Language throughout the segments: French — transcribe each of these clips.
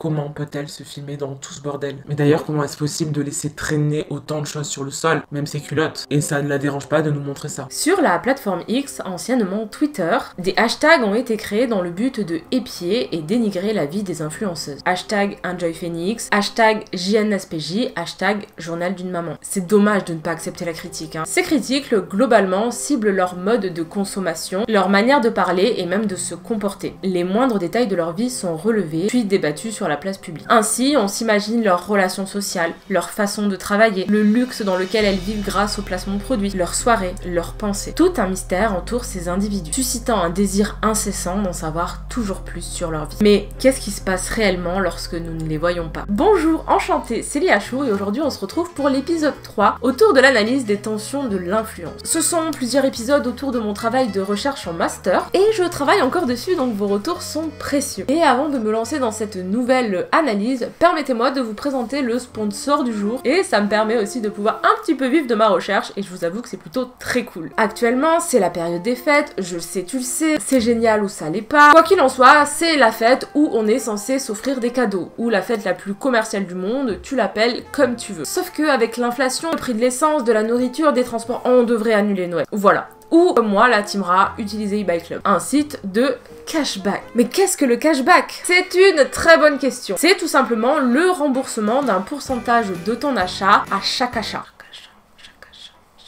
comment peut-elle se filmer dans tout ce bordel? Mais d'ailleurs, comment est-ce possible de laisser traîner autant de choses sur le sol, même ses culottes? Et ça ne la dérange pas de nous montrer ça. Sur la plateforme X, anciennement Twitter, des hashtags ont été créés dans le but de épier et dénigrer la vie des influenceuses. Hashtag EnjoyPhoenix, hashtag JNSPJ, hashtag Journal d'une maman. C'est dommage de ne pas accepter la critique. Hein. Ces critiques, globalement, ciblent leur mode de consommation, leur manière de parler et même de se comporter. Les moindres détails de leur vie sont relevés, puis débattus sur la place publique. Ainsi, on s'imagine leurs relations sociales, leur façon de travailler, le luxe dans lequel elles vivent grâce au placement de produits, leurs soirées, leurs pensées. Tout un mystère entoure ces individus, suscitant un désir incessant d'en savoir toujours plus sur leur vie. Mais qu'est-ce qui se passe réellement lorsque nous ne les voyons pas? Bonjour, enchantée, c'est Léa Chou et aujourd'hui on se retrouve pour l'épisode 3 autour de l'analyse des tensions de l'influence. Ce sont plusieurs épisodes autour de mon travail de recherche en master et je travaille encore dessus, donc vos retours sont précieux. Et avant de me lancer dans cette nouvelle analyse, permettez-moi de vous présenter le sponsor du jour et ça me permet aussi de pouvoir un petit peu vivre de ma recherche et je vous avoue que c'est plutôt très cool. Actuellement, c'est la période des fêtes, je sais, tu le sais, c'est génial ou ça l'est pas. Quoi qu'il en soit, c'est la fête où on est censé s'offrir des cadeaux, ou la fête la plus commerciale du monde, tu l'appelles comme tu veux. Sauf que avec l'inflation, le prix de l'essence, de la nourriture, des transports, on devrait annuler Noël. Voilà. Ou, comme moi, la team Ra, utiliser eBuyClub, un site de cashback. Mais qu'est-ce que le cashback? C'est une très bonne question. C'est tout simplement le remboursement d'un pourcentage de ton achat à chaque achat.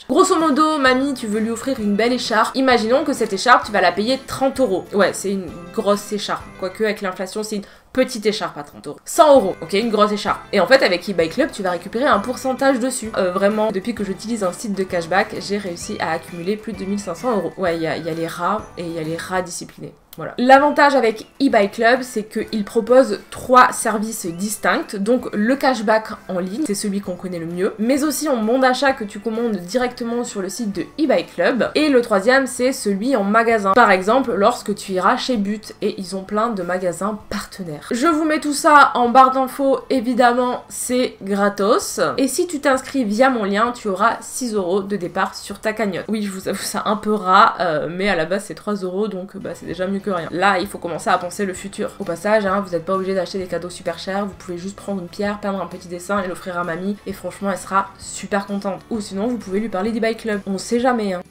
Grosso modo, mamie, tu veux lui offrir une belle écharpe. Imaginons que cette écharpe, tu vas la payer 30 €. Ouais, c'est une grosse écharpe. Quoique, avec l'inflation, c'est une petite écharpe à 30 €. 100 €, ok, une grosse écharpe. Et en fait, avec eBuyClub, tu vas récupérer un pourcentage dessus. Vraiment, depuis que j'utilise un site de cashback, j'ai réussi à accumuler plus de 1500 €. Ouais, il y a les rats et il y a les rats disciplinés. Voilà. L'avantage avec eBuyClub, c'est qu'il propose 3 services distincts. Donc le cashback en ligne, c'est celui qu'on connaît le mieux, mais aussi en bon d'achat que tu commandes directement sur le site de eBuyClub. Et le troisième, c'est celui en magasin. Par exemple, lorsque tu iras chez But, et ils ont plein de magasins partenaires. Je vous mets tout ça en barre d'infos, évidemment, c'est gratos. Et si tu t'inscris via mon lien, tu auras 6 € de départ sur ta cagnotte. Oui, je vous avoue ça un peu rat, mais à la base c'est 3 €, donc bah, c'est déjà mieux que rien. Là, il faut commencer à penser le futur. Au passage, hein, vous n'êtes pas obligé d'acheter des cadeaux super chers, vous pouvez juste prendre une pierre, peindre un petit dessin et l'offrir à mamie, et franchement, elle sera super contente. Ou sinon, vous pouvez lui parler d'eBuyClub. On sait jamais, hein.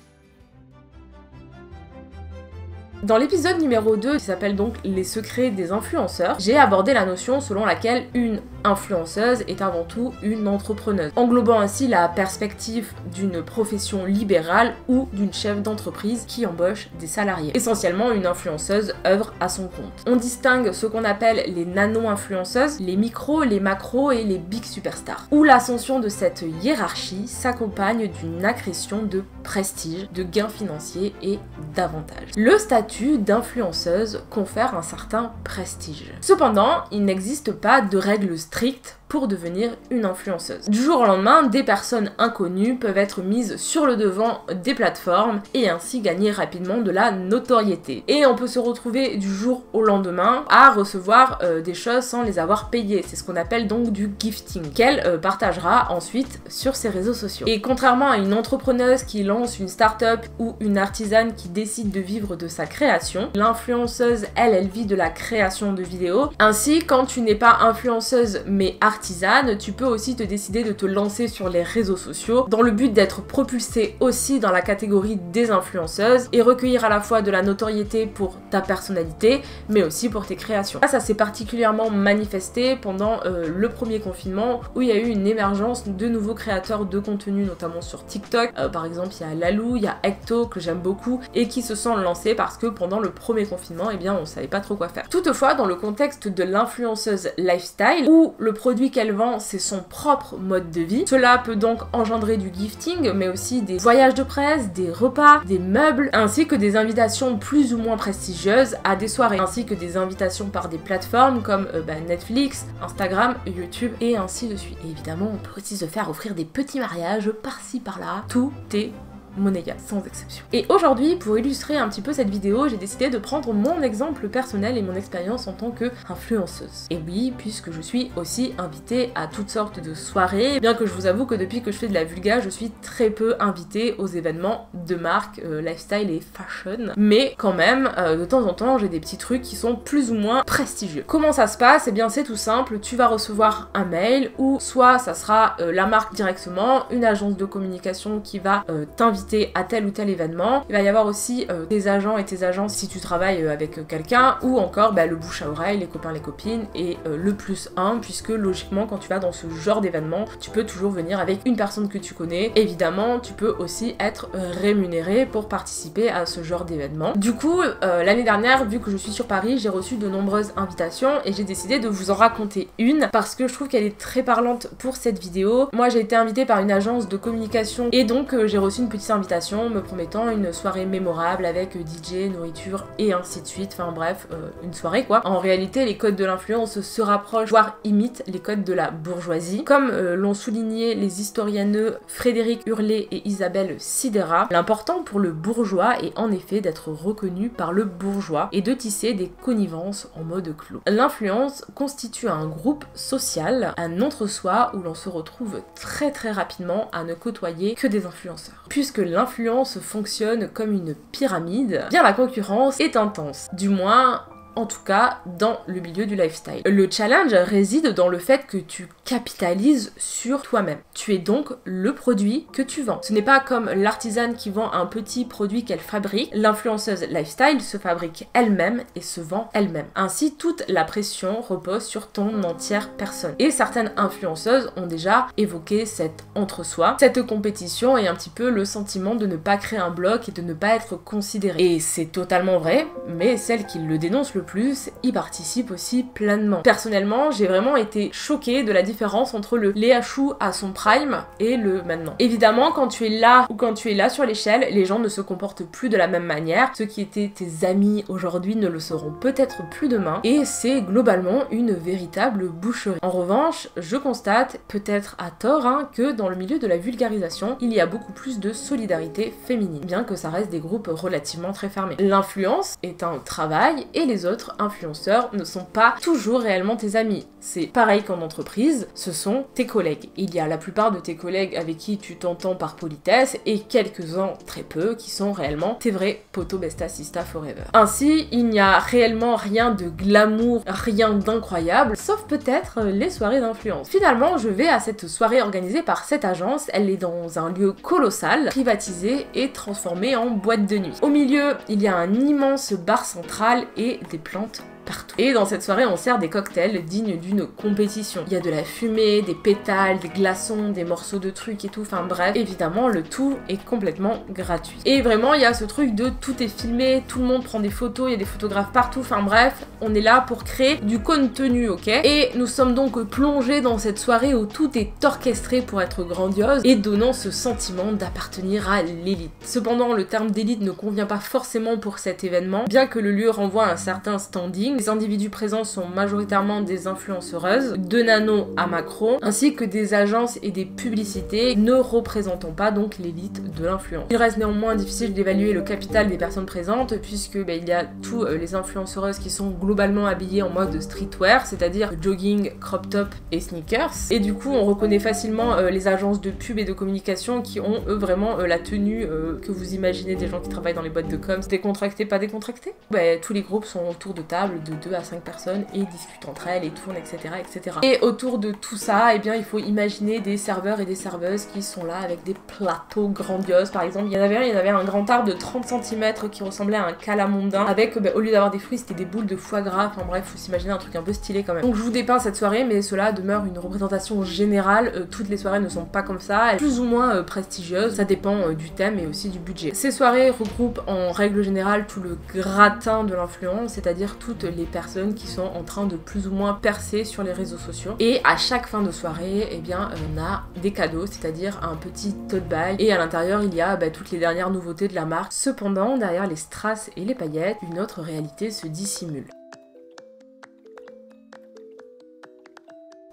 Dans l'épisode numéro 2, qui s'appelle donc Les secrets des influenceurs, j'ai abordé la notion selon laquelle une influenceuse est avant tout une entrepreneuse, englobant ainsi la perspective d'une profession libérale ou d'une chef d'entreprise qui embauche des salariés. Essentiellement, une influenceuse œuvre à son compte. On distingue ce qu'on appelle les nano-influenceuses, les micros, les macros et les big superstars, où l'ascension de cette hiérarchie s'accompagne d'une accrétion de prestige, de gains financiers et d'avantages. Le statut d'influenceuse confère un certain prestige. Cependant, il n'existe pas de règles strictes pour devenir une influenceuse. Du jour au lendemain, des personnes inconnues peuvent être mises sur le devant des plateformes et ainsi gagner rapidement de la notoriété. Et on peut se retrouver du jour au lendemain à recevoir des choses sans les avoir payées. C'est ce qu'on appelle donc du gifting, qu'elle partagera ensuite sur ses réseaux sociaux. Et contrairement à une entrepreneuse qui lance une start-up ou une artisane qui décide de vivre de sa création, l'influenceuse, elle vit de la création de vidéos. Ainsi, quand tu n'es pas influenceuse mais artisane, tu peux aussi te décider de te lancer sur les réseaux sociaux dans le but d'être propulsé aussi dans la catégorie des influenceuses et recueillir à la fois de la notoriété pour ta personnalité mais aussi pour tes créations. Ça s'est particulièrement manifesté pendant le premier confinement où il y a eu une émergence de nouveaux créateurs de contenu, notamment sur TikTok. Par exemple, il y a Lalou, il y a Hecto que j'aime beaucoup et qui se sont lancés parce que pendant le premier confinement, eh bien, on savait pas trop quoi faire. Toutefois, dans le contexte de l'influenceuse lifestyle où le produit qu'elle vend, c'est son propre mode de vie. Cela peut donc engendrer du gifting, mais aussi des voyages de presse, des repas, des meubles, ainsi que des invitations plus ou moins prestigieuses à des soirées, ainsi que des invitations par des plateformes comme Netflix, Instagram, YouTube, et ainsi de suite. Et évidemment, on peut aussi se faire offrir des petits mariages par-ci, par-là. Tout est mon égale, sans exception. Et aujourd'hui, pour illustrer un petit peu cette vidéo, j'ai décidé de prendre mon exemple personnel et mon expérience en tant qu'influenceuse. Et oui, puisque je suis aussi invitée à toutes sortes de soirées, bien que je vous avoue que depuis que je fais de la vulga, je suis très peu invitée aux événements de marque, lifestyle et fashion, mais quand même, de temps en temps, j'ai des petits trucs qui sont plus ou moins prestigieux. Comment ça se passe? Eh bien, c'est tout simple, tu vas recevoir un mail, ou soit ça sera la marque directement, une agence de communication qui va t'inviter à tel ou tel événement. Il va y avoir aussi des agents et tes agences si tu travailles avec quelqu'un, ou encore le bouche à oreille, les copains, les copines, et le +1, puisque logiquement, quand tu vas dans ce genre d'événement, tu peux toujours venir avec une personne que tu connais. Évidemment, tu peux aussi être rémunéré pour participer à ce genre d'événement. Du coup, l'année dernière, vu que je suis sur Paris, j'ai reçu de nombreuses invitations et j'ai décidé de vous en raconter une parce que je trouve qu'elle est très parlante pour cette vidéo. Moi, j'ai été invitée par une agence de communication et donc j'ai reçu une petite invitation me promettant une soirée mémorable avec DJ, nourriture et ainsi de suite. Enfin bref, une soirée quoi. En réalité, les codes de l'influence se rapprochent, voire imitent les codes de la bourgeoisie. Comme l'ont souligné les historiennes Frédéric Hurlet et Isabelle Sidera, l'important pour le bourgeois est en effet d'être reconnu par le bourgeois et de tisser des connivences en mode clos. L'influence constitue un groupe social, un entre-soi où l'on se retrouve très rapidement à ne côtoyer que des influenceurs. Puisque l'influence fonctionne comme une pyramide, bien la concurrence est intense, du moins en tout cas dans le milieu du lifestyle. Le challenge réside dans le fait que tu capitalises sur toi-même. Tu es donc le produit que tu vends. Ce n'est pas comme l'artisane qui vend un petit produit qu'elle fabrique. L'influenceuse lifestyle se fabrique elle-même et se vend elle-même. Ainsi, toute la pression repose sur ton entière personne. Et certaines influenceuses ont déjà évoqué cet entre-soi, cette compétition et un petit peu le sentiment de ne pas créer un bloc et de ne pas être considérée. Et c'est totalement vrai, mais celles qui le dénoncent le plus y participe aussi pleinement. Personnellement, j'ai vraiment été choquée de la différence entre le Léa Chou à son prime et le maintenant. Évidemment, quand tu es là ou quand tu es là sur l'échelle, les gens ne se comportent plus de la même manière. Ceux qui étaient tes amis aujourd'hui ne le seront peut-être plus demain et c'est globalement une véritable boucherie. En revanche, je constate, peut-être à tort, que dans le milieu de la vulgarisation, il y a beaucoup plus de solidarité féminine, bien que ça reste des groupes relativement très fermés. L'influence est un travail et les autres influenceurs ne sont pas toujours réellement tes amis. C'est pareil qu'en entreprise, ce sont tes collègues. Il y a la plupart de tes collègues avec qui tu t'entends par politesse et quelques-uns, très peu, qui sont réellement tes vrais potos besta sista forever. Ainsi, il n'y a réellement rien de glamour, rien d'incroyable, sauf peut-être les soirées d'influence. Finalement, je vais à cette soirée organisée par cette agence. Elle est dans un lieu colossal, privatisé et transformé en boîte de nuit. Au milieu, il y a un immense bar central et des plantes partout. Et dans cette soirée, on sert des cocktails dignes d'une compétition. Il y a de la fumée, des pétales, des glaçons, des morceaux de trucs et tout, enfin bref, évidemment, le tout est complètement gratuit. Et vraiment, il y a ce truc de tout est filmé, tout le monde prend des photos, il y a des photographes partout, enfin bref, on est là pour créer du contenu, ok? Et nous sommes donc plongés dans cette soirée où tout est orchestré pour être grandiose et donnant ce sentiment d'appartenir à l'élite. Cependant, le terme d'élite ne convient pas forcément pour cet événement, bien que le lieu renvoie à un certain standing. Les individus présents sont majoritairement des influenceuses, de nano à macro, ainsi que des agences et des publicités ne représentant pas donc l'élite de l'influence. Il reste néanmoins difficile d'évaluer le capital des personnes présentes puisque il y a tous les influenceuses qui sont globalement habillées en mode streetwear, c'est-à-dire jogging, crop top et sneakers. Et du coup, on reconnaît facilement les agences de pub et de communication qui ont eux vraiment la tenue que vous imaginez des gens qui travaillent dans les boîtes de com, décontractés, pas décontractés. Tous les groupes sont autour de table de 2 à 5 personnes et discutent entre elles et tournent, etc., etc. Et autour de tout ça, eh bien, il faut imaginer des serveurs et des serveuses qui sont là avec des plateaux grandioses. Par exemple, il y en avait un grand arbre de 30 cm qui ressemblait à un calamondin avec, au lieu d'avoir des fruits, c'était des boules de foie gras. Enfin bref, faut s'imaginer un truc un peu stylé quand même. Donc je vous dépeins cette soirée, mais cela demeure une représentation générale. Toutes les soirées ne sont pas comme ça, plus ou moins prestigieuses. Ça dépend du thème et aussi du budget. Ces soirées regroupent en règle générale tout le gratin de l'influence, c'est-à-dire toutes les personnes qui sont en train de plus ou moins percer sur les réseaux sociaux. Et à chaque fin de soirée, eh bien, on a des cadeaux, c'est-à-dire un petit tote bag. Et à l'intérieur, il y a toutes les dernières nouveautés de la marque. Cependant, derrière les strass et les paillettes, une autre réalité se dissimule.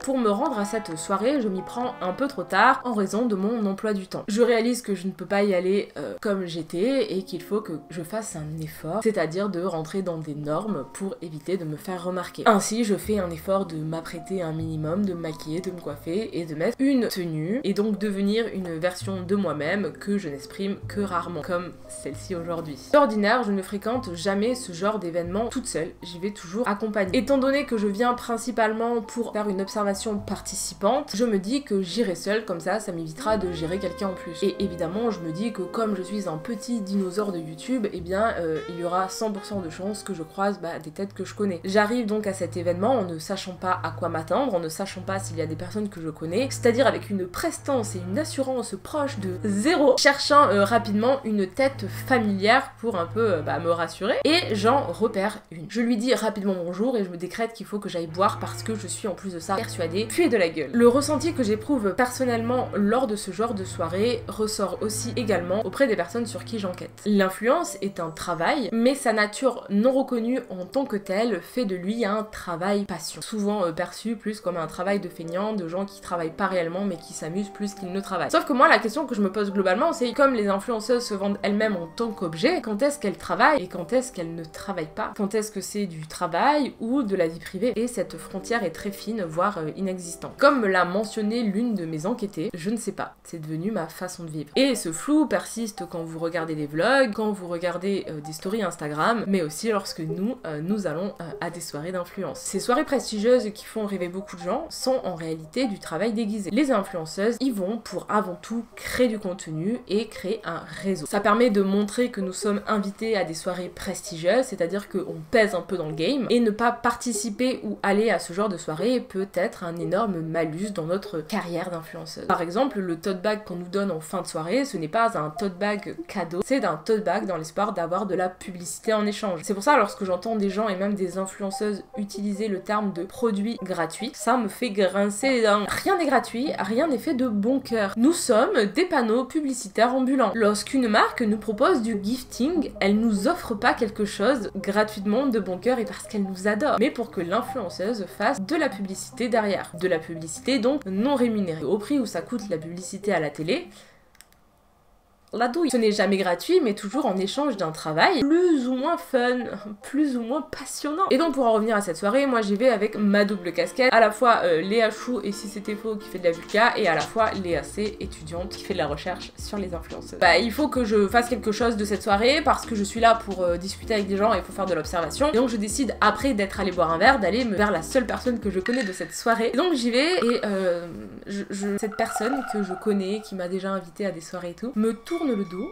pour me rendre à cette soirée, je m'y prends un peu trop tard en raison de mon emploi du temps. Je réalise que je ne peux pas y aller comme j'étais et qu'il faut que je fasse un effort, c'est-à-dire de rentrer dans des normes pour éviter de me faire remarquer. Ainsi, je fais un effort de m'apprêter un minimum, de me maquiller, de me coiffer et de mettre une tenue et donc devenir une version de moi-même que je n'exprime que rarement, comme celle-ci aujourd'hui. D'ordinaire, je ne fréquente jamais ce genre d'événement toute seule, j'y vais toujours accompagnée. Étant donné que je viens principalement pour faire une observation participante, je me dis que j'irai seule, comme ça, ça m'évitera de gérer quelqu'un en plus. Et évidemment, je me dis que comme je suis un petit dinosaure de YouTube, eh bien, il y aura 100% de chances que je croise des têtes que je connais. J'arrive donc à cet événement en ne sachant pas à quoi m'attendre, en ne sachant pas s'il y a des personnes que je connais, c'est-à-dire avec une prestance et une assurance proche de zéro, cherchant rapidement une tête familière pour un peu me rassurer, et j'en repère une. Je lui dis rapidement bonjour et je me décrète qu'il faut que j'aille boire parce que je suis en plus de ça persuadée, puis de la gueule. Le ressenti que j'éprouve personnellement lors de ce genre de soirée ressort aussi également auprès des personnes sur qui j'enquête. L'influence est un travail, mais sa nature non reconnue en tant que telle fait de lui un travail passion, souvent perçu plus comme un travail de feignant, de gens qui travaillent pas réellement mais qui s'amusent plus qu'ils ne travaillent. Sauf que moi, la question que je me pose globalement, c'est comme les influenceuses se vendent elles-mêmes en tant qu'objet, quand est-ce qu'elles travaillent et quand est-ce qu'elles ne travaillent pas? Quand est-ce que c'est du travail ou de la vie privée? Et cette frontière est très fine, voire inexistante. Comme l'a mentionné l'une de mes enquêtées, je ne sais pas, c'est devenu ma façon de vivre. Et ce flou persiste quand vous regardez des vlogs, quand vous regardez des stories Instagram, mais aussi lorsque nous allons à des soirées d'influence. Ces soirées prestigieuses qui font rêver beaucoup de gens sont en réalité du travail déguisé. Les influenceuses y vont pour avant tout créer du contenu et créer un réseau. Ça permet de montrer que nous sommes invités à des soirées prestigieuses, c'est-à-dire qu'on pèse un peu dans le game, et ne pas participer ou aller à ce genre de soirée peut être un énorme malus dans notre carrière d'influenceuse. Par exemple, le tote bag qu'on nous donne en fin de soirée, ce n'est pas un tote bag cadeau, c'est un tote bag dans l'espoir d'avoir de la publicité en échange. C'est pour ça, lorsque j'entends des gens et même des influenceuses utiliser le terme de produit gratuit, ça me fait grincer les dents. Rien n'est gratuit, rien n'est fait de bon cœur. Nous sommes des panneaux publicitaires ambulants. Lorsqu'une marque nous propose du gifting, elle nous offre pas quelque chose gratuitement de bon cœur et parce qu'elle nous adore, mais pour que l'influenceuse fasse de la publicité derrière. De la publicité donc non rémunérée. Au prix où ça coûte la publicité à la télé, la douille. Ce n'est jamais gratuit, mais toujours en échange d'un travail plus ou moins fun, plus ou moins passionnant. Et donc pour en revenir à cette soirée, moi j'y vais avec ma double casquette, à la fois Léa Chou et si c'était faux qui fait de la vulca, et à la fois Léa C, étudiante qui fait de la recherche sur les influenceuses. Il faut que je fasse quelque chose de cette soirée parce que je suis là pour discuter avec des gens et pour faire de l'observation. Et donc je décide après d'être allée boire un verre, d'aller vers la seule personne que je connais de cette soirée. Et donc j'y vais et cette personne que je connais, qui m'a déjà invitée à des soirées et tout, me tourne le dos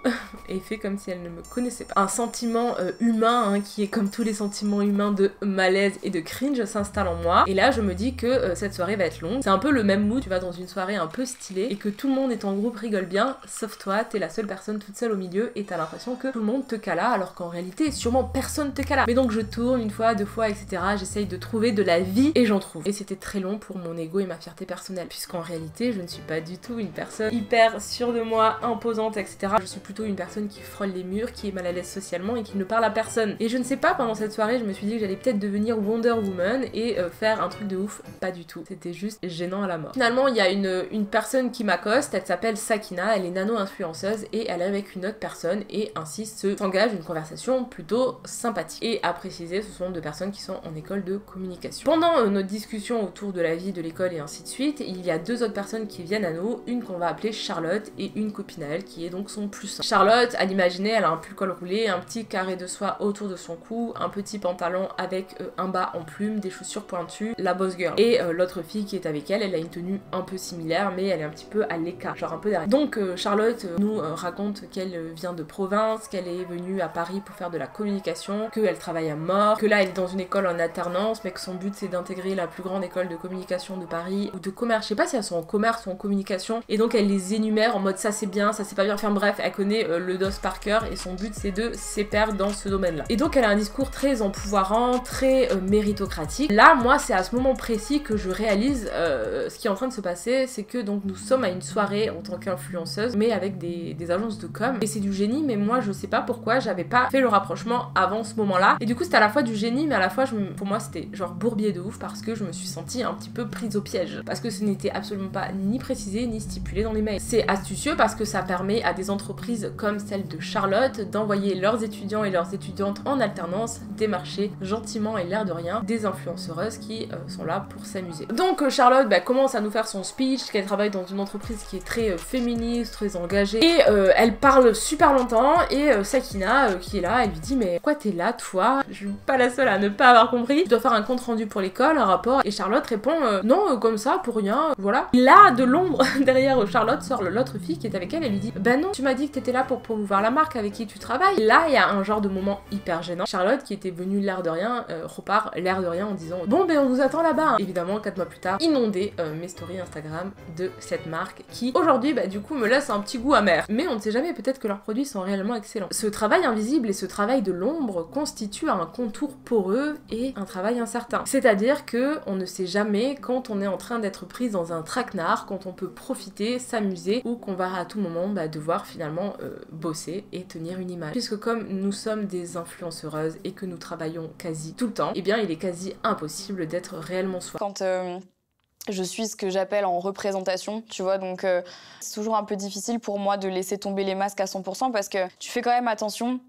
et fait comme si elle ne me connaissait pas. Un sentiment humain qui est comme tous les sentiments humains de malaise et de cringe s'installe en moi, et là je me dis que cette soirée va être longue. C'est un peu le même mood, tu vas dans une soirée un peu stylée et que tout le monde est en groupe, rigole bien, sauf toi, t'es la seule personne toute seule au milieu et t'as l'impression que tout le monde te cala alors qu'en réalité sûrement personne te cala. Mais donc je tourne une fois, deux fois, etc. J'essaye de trouver de la vie et j'en trouve. Et c'était très long pour mon ego et ma fierté personnelle, puisqu'en réalité je ne suis pas du tout une personne hyper sûre de moi, imposante, etc. Je suis plutôt une personne qui frôle les murs, qui est mal à l'aise socialement et qui ne parle à personne. Et je ne sais pas, pendant cette soirée, je me suis dit que j'allais peut-être devenir Wonder Woman et faire un truc de ouf. Pas du tout. C'était juste gênant à la mort. Finalement, il y a une personne qui m'accoste, elle s'appelle Sakina, elle est nano-influenceuse et elle est avec une autre personne et ainsi s'engage une conversation plutôt sympathique. Et à préciser, ce sont deux personnes qui sont en école de communication. Pendant notre discussion autour de la vie, de l'école et ainsi de suite, il y a deux autres personnes qui viennent à nous, une qu'on va appeler Charlotte et une copine à elle qui est donc son plus. Charlotte, à l'imaginer, elle a un pull col roulé, un petit carré de soie autour de son cou, un petit pantalon avec un bas en plume, des chaussures pointues, la boss girl. Et l'autre fille qui est avec elle, elle a une tenue un peu similaire, mais elle est un petit peu à l'écart, genre un peu derrière. Donc Charlotte nous raconte qu'elle vient de province, qu'elle est venue à Paris pour faire de la communication, qu'elle travaille à mort, que là elle est dans une école en alternance, mais que son but c'est d'intégrer la plus grande école de communication de Paris ou de commerce, je sais pas si elles sont en commerce ou en communication, et donc elle les énumère en mode ça c'est bien, ça c'est pas bien, ferme bref, elle connaît le dos par cœur et son but c'est de s'épaire dans ce domaine-là. Et donc elle a un discours très empouvoirant, très méritocratique. Là, moi, c'est à ce moment précis que je réalise ce qui est en train de se passer, c'est que donc nous sommes à une soirée en tant qu'influenceuse, mais avec des agences de com. Et c'est du génie, mais moi, je sais pas pourquoi j'avais pas fait le rapprochement avant ce moment-là. Et du coup, c'était à la fois du génie, mais à la fois, pour moi, c'était genre bourbier de ouf parce que je me suis sentie un petit peu prise au piège. Parce que ce n'était absolument pas ni précisé, ni stipulé dans les mails. C'est astucieux parce que ça permet à des entreprises comme celle de Charlotte d'envoyer leurs étudiants et leurs étudiantes en alternance démarcher gentiment et l'air de rien des influenceuses qui sont là pour s'amuser. Donc Charlotte commence à nous faire son speech, qu'elle travaille dans une entreprise qui est très féministe, très engagée, et elle parle super longtemps, et Sakina qui est là, elle lui dit mais pourquoi t'es là toi? Je suis pas la seule à ne pas avoir compris, je dois faire un compte rendu pour l'école, un rapport, et Charlotte répond non comme ça pour rien, voilà. Là de l'ombre derrière Charlotte sort l'autre fille qui est avec elle, elle lui dit bah non tu m'as dit que t'étais là pour promouvoir la marque avec qui tu travailles. Là il y a un genre de moment hyper gênant. Charlotte qui était venue l'air de rien repart l'air de rien en disant bon ben on vous attend là-bas. Évidemment 4 mois plus tard inondé mes stories Instagram de cette marque qui aujourd'hui du coup me laisse un petit goût amer, mais on ne sait jamais, peut-être que leurs produits sont réellement excellents. Ce travail invisible et ce travail de l'ombre constituent un contour poreux et un travail incertain, c'est-à-dire que on ne sait jamais quand on est en train d'être prise dans un traquenard, quand on peut profiter, s'amuser ou qu'on va à tout moment devoir finalement bosser et tenir une image, puisque comme nous sommes des influenceuses et que nous travaillons quasi tout le temps, et bien il est quasi impossible d'être réellement soi. Quand je suis ce que j'appelle en représentation, tu vois, donc c'est toujours un peu difficile pour moi de laisser tomber les masques à 100% parce que tu fais quand même attention.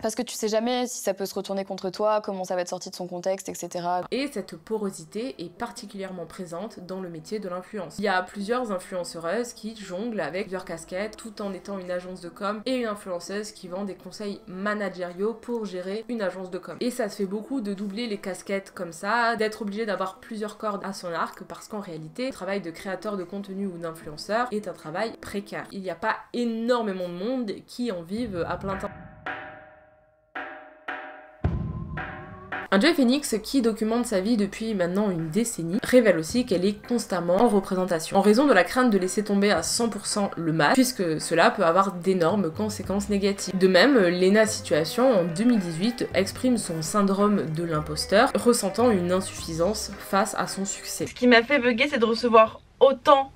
Parce que tu sais jamais si ça peut se retourner contre toi, comment ça va être sorti de son contexte, etc. Et cette porosité est particulièrement présente dans le métier de l'influence. Il y a plusieurs influenceuses qui jonglent avec leurs casquettes tout en étant une agence de com et une influenceuse qui vend des conseils managériaux pour gérer une agence de com. Et ça se fait beaucoup de doubler les casquettes comme ça, d'être obligé d'avoir plusieurs cordes à son arc parce qu'en réalité, le travail de créateur de contenu ou d'influenceur est un travail précaire. Il n'y a pas énormément de monde qui en vive à plein temps. EnjoyPhoenix, qui documente sa vie depuis maintenant une décennie, révèle aussi qu'elle est constamment en représentation, en raison de la crainte de laisser tomber à 100% le mal, puisque cela peut avoir d'énormes conséquences négatives. De même, Lena Situation, en 2018, exprime son syndrome de l'imposteur, ressentant une insuffisance face à son succès. Ce qui m'a fait bugger, c'est de recevoir autant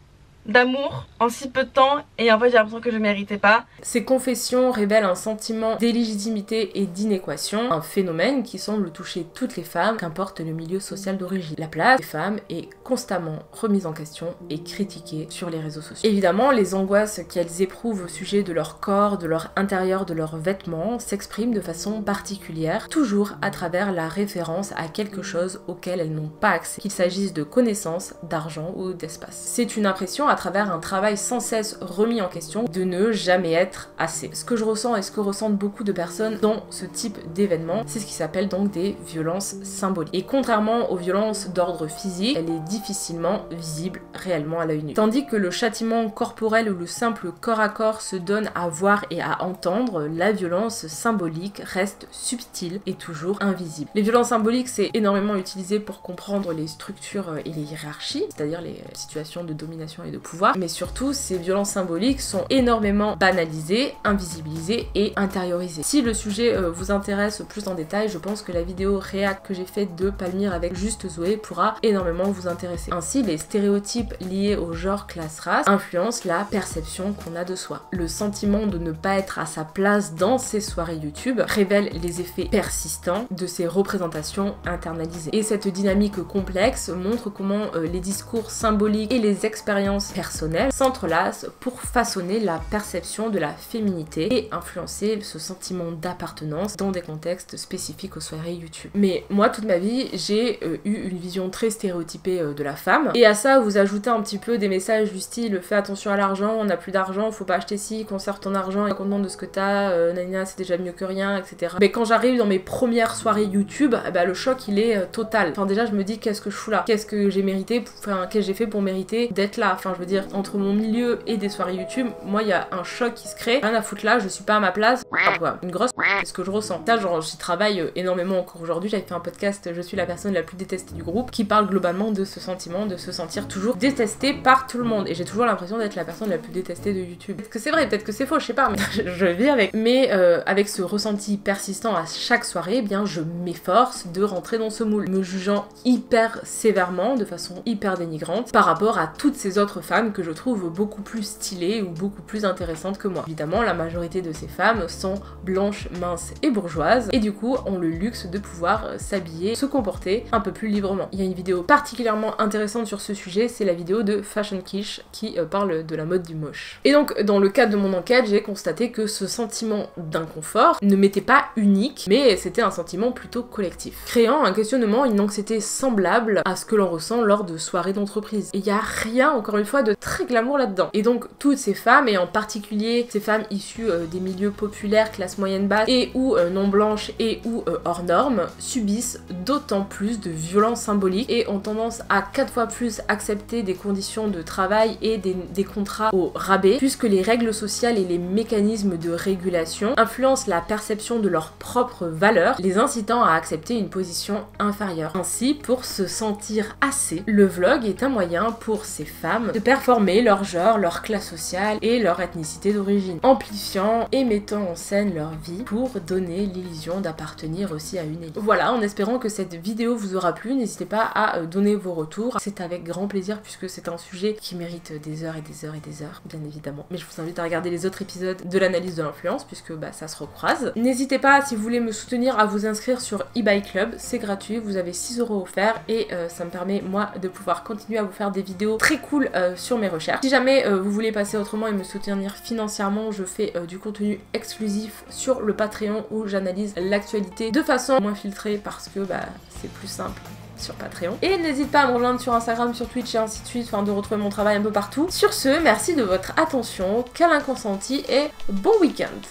d'amour en si peu de temps et en fait j'ai l'impression que je méritais pas. Ces confessions révèlent un sentiment d'illégitimité et d'inéquation, un phénomène qui semble toucher toutes les femmes, qu'importe le milieu social d'origine. La place des femmes est constamment remise en question et critiquée sur les réseaux sociaux. Évidemment, les angoisses qu'elles éprouvent au sujet de leur corps, de leur intérieur, de leurs vêtements s'expriment de façon particulière, toujours à travers la référence à quelque chose auquel elles n'ont pas accès, qu'il s'agisse de connaissances, d'argent ou d'espace. C'est une impression à travers un travail sans cesse remis en question de ne jamais être assez. Ce que je ressens et ce que ressentent beaucoup de personnes dans ce type d'événement, c'est ce qui s'appelle donc des violences symboliques. Et contrairement aux violences d'ordre physique, elle est difficilement visible réellement à l'œil nu. Tandis que le châtiment corporel ou le simple corps à corps se donne à voir et à entendre, la violence symbolique reste subtile et toujours invisible. Les violences symboliques, c'est énormément utilisé pour comprendre les structures et les hiérarchies, c'est-à-dire les situations de domination et de pouvoir, mais surtout ces violences symboliques sont énormément banalisées, invisibilisées et intériorisées. Si le sujet vous intéresse plus en détail, je pense que la vidéo réac que j'ai faite de Palmyre avec Juste Zoé pourra énormément vous intéresser. Ainsi, les stéréotypes liés au genre, classe, race influencent la perception qu'on a de soi. Le sentiment de ne pas être à sa place dans ces soirées YouTube révèle les effets persistants de ces représentations internalisées. Et cette dynamique complexe montre comment les discours symboliques et les expériences personnelles s'entrelacent pour façonner la perception de la féminité et influencer ce sentiment d'appartenance dans des contextes spécifiques aux soirées YouTube. Mais moi, toute ma vie, j'ai eu une vision très stéréotypée de la femme, et à ça vous ajoutez un petit peu des messages du style fais attention à l'argent, on n'a plus d'argent, faut pas acheter ci, conserve ton argent, et content de ce que t'as, nanina, c'est déjà mieux que rien, etc. Mais quand j'arrive dans mes premières soirées YouTube, le choc il est total. Enfin déjà je me dis qu'est-ce que je fous là, qu'est-ce que j'ai mérité, qu'est-ce que j'ai fait pour mériter d'être là, enfin je veux dire, entre mon milieu et des soirées YouTube, moi il y a un choc qui se crée, rien à foutre là, je suis pas à ma place, quoi, une grosse c'est ce que je ressens. Ça, genre, j'y travaille énormément encore aujourd'hui, j'avais fait un podcast, je suis la personne la plus détestée du groupe, qui parle globalement de ce sentiment, de se sentir toujours détestée par tout le monde, et j'ai toujours l'impression d'être la personne la plus détestée de YouTube. Peut-être que c'est vrai, peut-être que c'est faux, je sais pas, mais je vis avec. Mais avec ce ressenti persistant à chaque soirée, eh bien je m'efforce de rentrer dans ce moule, me jugeant hyper sévèrement, de façon hyper dénigrante, par rapport à toutes ces autres femmes que je trouve beaucoup plus stylées ou beaucoup plus intéressantes que moi. Évidemment, la majorité de ces femmes sont blanches, minces et bourgeoises, et du coup ont le luxe de pouvoir s'habiller, se comporter un peu plus librement. Il y a une vidéo particulièrement intéressante sur ce sujet, c'est la vidéo de Fashion Quiche qui parle de la mode du moche. Et donc, dans le cadre de mon enquête, j'ai constaté que ce sentiment d'inconfort ne m'était pas unique, mais c'était un sentiment plutôt collectif, créant un questionnement, une anxiété semblable à ce que l'on ressent lors de soirées d'entreprise. Et il n'y a rien, encore une fois, de très glamour là-dedans. Et donc, toutes ces femmes, et en particulier ces femmes issues des milieux populaires, classe moyenne basse, et ou non blanches, et ou hors normes, subissent d'autant plus de violences symboliques et ont tendance à 4 fois plus accepter des conditions de travail et des contrats au rabais, puisque les règles sociales et les mécanismes de régulation influencent la perception de leur propre valeur, les incitant à accepter une position inférieure. Ainsi, pour se sentir assez, le vlog est un moyen pour ces femmes de performer leur genre, leur classe sociale et leur ethnicité d'origine, amplifiant et mettant en scène leur vie pour donner l'illusion d'appartenir aussi à une élite. Voilà, en espérant que cette vidéo vous aura plu, n'hésitez pas à donner vos retours, c'est avec grand plaisir puisque c'est un sujet qui mérite des heures et des heures et des heures, bien évidemment. Mais je vous invite à regarder les autres épisodes de l'analyse de l'influence puisque bah, ça se recroise. N'hésitez pas, si vous voulez me soutenir, à vous inscrire sur eBuyClub, c'est gratuit, vous avez 6 € offerts et ça me permet moi de pouvoir continuer à vous faire des vidéos très cool sur mes recherches. Si jamais vous voulez passer autrement et me soutenir financièrement, je fais du contenu exclusif sur le Patreon où j'analyse l'actualité de façon moins filtrée parce que bah, c'est plus simple sur Patreon. Et n'hésite pas à me rejoindre sur Instagram, sur Twitch et ainsi de suite, enfin de retrouver mon travail un peu partout. Sur ce, merci de votre attention, câlin consenti et bon week-end.